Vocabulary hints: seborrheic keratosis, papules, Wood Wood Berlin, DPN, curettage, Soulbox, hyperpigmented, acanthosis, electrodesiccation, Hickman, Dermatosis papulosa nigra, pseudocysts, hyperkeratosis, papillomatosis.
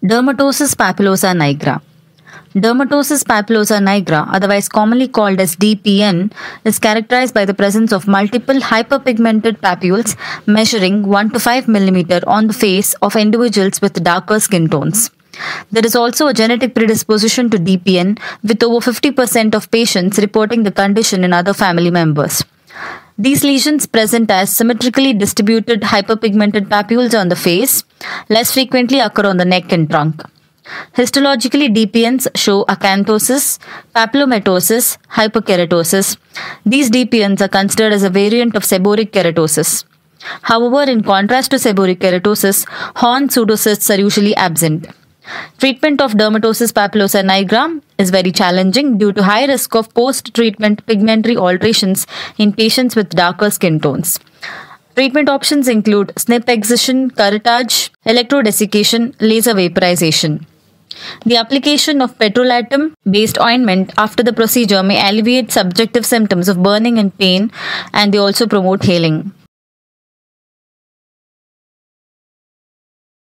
Dermatosis papulosa nigra. Dermatosis papulosa nigra, otherwise commonly called as DPN, is characterized by the presence of multiple hyperpigmented papules measuring 1 to 5 mm on the face of individuals with darker skin tones. There is also a genetic predisposition to DPN, with over 50% of patients reporting the condition in other family members. These lesions present as symmetrically distributed hyperpigmented papules on the face, less frequently occur on the neck and trunk. Histologically, DPNs show acanthosis, papillomatosis, hyperkeratosis. These DPNs are considered as a variant of seborrheic keratosis. However, in contrast to seborrheic keratosis, horn pseudocysts are usually absent. Treatment of dermatosis papulosa nigra is very challenging due to high risk of post-treatment pigmentary alterations in patients with darker skin tones. Treatment options include snip excision, curettage, electrodesiccation, laser vaporization. The application of petrolatum-based ointment after the procedure may alleviate subjective symptoms of burning and pain, and they also promote healing.